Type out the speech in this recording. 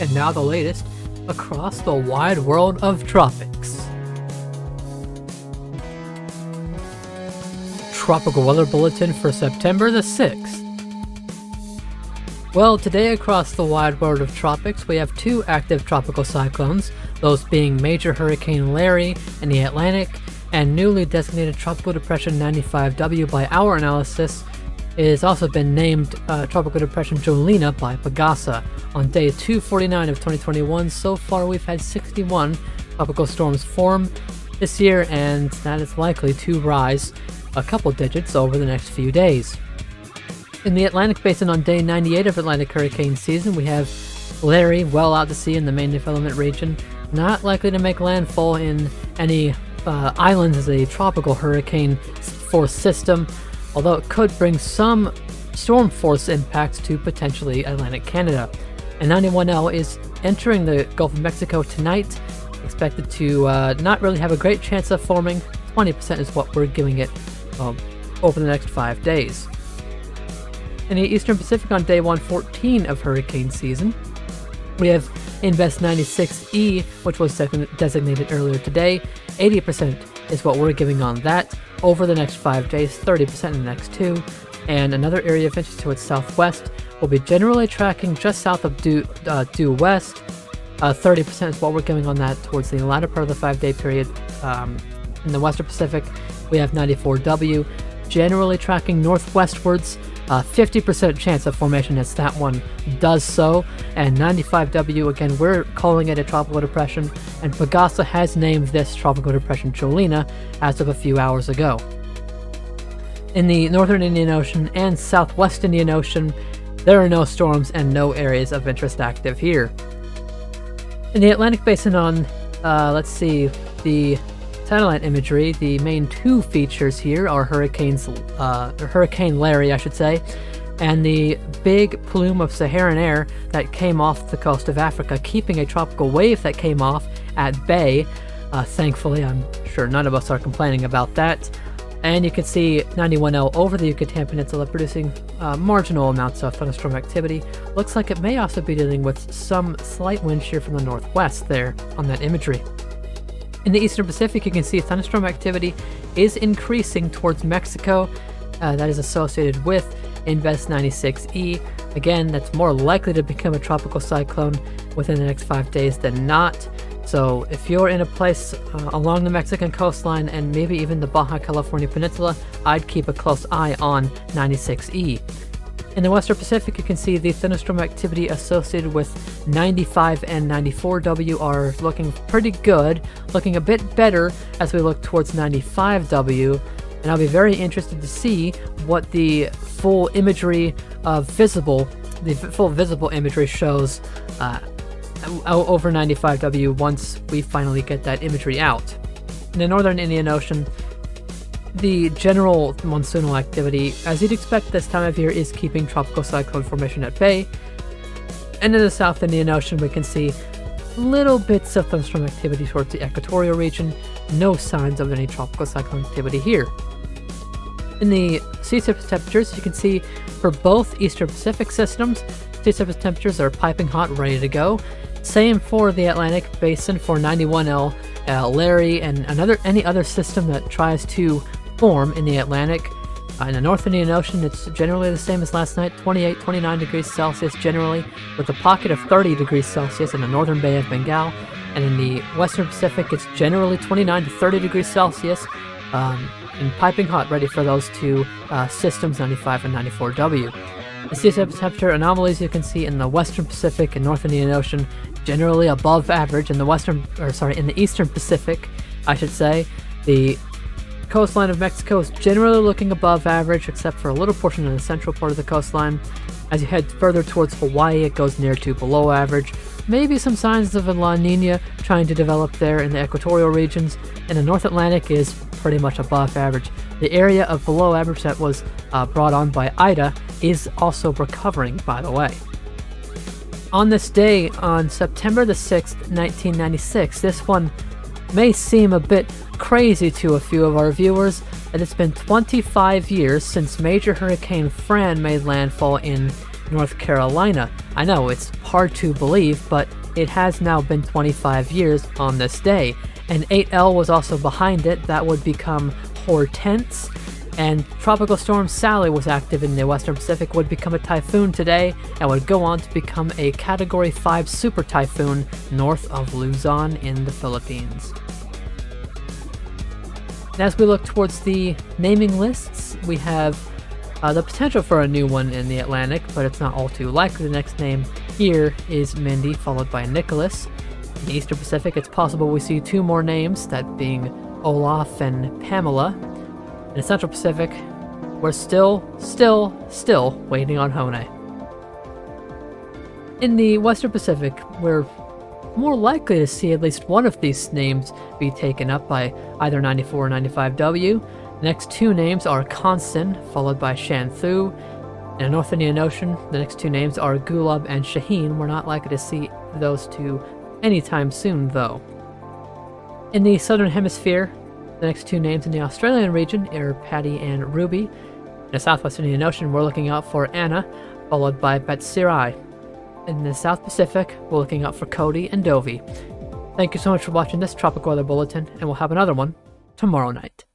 and now the latest, across the wide world of tropics. Tropical Weather Bulletin for September the 6th. Well, today across the wide world of tropics, we have two active tropical cyclones, those being Major Hurricane Larry in the Atlantic, and newly designated Tropical Depression 95W by our analysis. It has also been named Tropical Depression Jolina by Pagasa. On day 249 of 2021, so far we've had 61 tropical storms form this year, and that is likely to rise a couple digits over the next few days. In the Atlantic Basin on day 98 of Atlantic hurricane season, we have Larry well out to sea in the main development region, not likely to make landfall in any islands as a tropical hurricane force system, although it could bring some storm force impacts to potentially Atlantic Canada. And 91L is entering the Gulf of Mexico tonight, expected to not really have a great chance of forming. 20% is what we're giving it over the next 5 days. In the Eastern Pacific on day 114 of hurricane season, we have Invest 96E, which was designated earlier today. 80% is what we're giving on that over the next 5 days, 30% in the next two. And another area of interest to its southwest will be generally tracking just south of due west. 30% is what we're giving on that towards the latter part of the 5 day period. In the Western Pacific, we have 94W, generally tracking northwestwards. 50% chance of formation as that one does so, and 95W, again, we're calling it a tropical depression, and Pagasa has named this Tropical Depression Jolina as of a few hours ago. In the Northern Indian Ocean and Southwest Indian Ocean, there are no storms and no areas of interest active here. In the Atlantic Basin on, let's see, the satellite imagery, the main two features here are Hurricane Larry, I should say, and the big plume of Saharan air that came off the coast of Africa, keeping a tropical wave that came off at bay. Thankfully, I'm sure none of us are complaining about that. And you can see 91L over the Yucatan Peninsula producing marginal amounts of thunderstorm activity. Looks like it may also be dealing with some slight wind shear from the northwest there on that imagery. In the Eastern Pacific, you can see thunderstorm activity is increasing towards Mexico. That is associated with Invest 96E. Again, that's more likely to become a tropical cyclone within the next 5 days than not. So if you're in a place along the Mexican coastline and maybe even the Baja California Peninsula, I'd keep a close eye on 96E. In the Western Pacific, you can see the thunderstorm activity associated with 95 and 94W are looking pretty good, looking a bit better as we look towards 95W, and I'll be very interested to see what the full imagery of the full visible imagery shows over 95W once we finally get that imagery out. In the Northern Indian Ocean, the general monsoonal activity, as you'd expect this time of year, is keeping tropical cyclone formation at bay. And in the South Indian Ocean, we can see little bits of thunderstorm activity towards the equatorial region. No signs of any tropical cyclone activity here. In the sea surface temperatures, you can see for both Eastern Pacific systems, sea surface temperatures are piping hot, ready to go. Same for the Atlantic Basin for 91L, Larry, and any other system that tries to form in the Atlantic. In the North Indian Ocean, it's generally the same as last night, 28, 29 degrees Celsius generally, with a pocket of 30 degrees Celsius in the northern Bay of Bengal. And in the Western Pacific, it's generally 29 to 30 degrees Celsius, and piping hot, ready for those two systems, 95 and 94W. The sea surface temperature anomalies you can see in the Western Pacific and North Indian Ocean, generally above average. In the Eastern Pacific, I should say, the coastline of Mexico is generally looking above average, except for a little portion in the central part of the coastline. As you head further towards Hawaii, it goes near to below average. Maybe some signs of a La Nina trying to develop there in the equatorial regions, and the North Atlantic is pretty much above average. The area of below average that was brought on by Ida is also recovering, by the way. On this day, on September the 6th, 1996, this one may seem a bit crazy to a few of our viewers, and it's been 25 years since Major Hurricane Fran made landfall in North Carolina. I know it's hard to believe, but it has now been 25 years on this day. An 8L was also behind it, that would become Hortense, and Tropical Storm Sally was active in the Western Pacific, would become a typhoon today, and would go on to become a Category 5 super typhoon north of Luzon in the Philippines. And as we look towards the naming lists, we have the potential for a new one in the Atlantic, but it's not all too likely. The next name here is Mindy, followed by Nicholas. In the Eastern Pacific, it's possible we see two more names, that being Olaf and Pamela. In the Central Pacific, we're still waiting on Hone. In the Western Pacific, we're more likely to see at least one of these names be taken up by either 94 or 95W. The next two names are Konsen, followed by Shanthu. In the North Indian Ocean, the next two names are Gulab and Shaheen. We're not likely to see those two anytime soon, though. In the Southern Hemisphere, the next two names in the Australian region are Patty and Ruby. In the Southwest Indian Ocean, we're looking out for Anna, followed by Betsirai. In the South Pacific, we're looking out for Cody and Dovey. Thank you so much for watching this Tropical Weather Bulletin, and we'll have another one tomorrow night.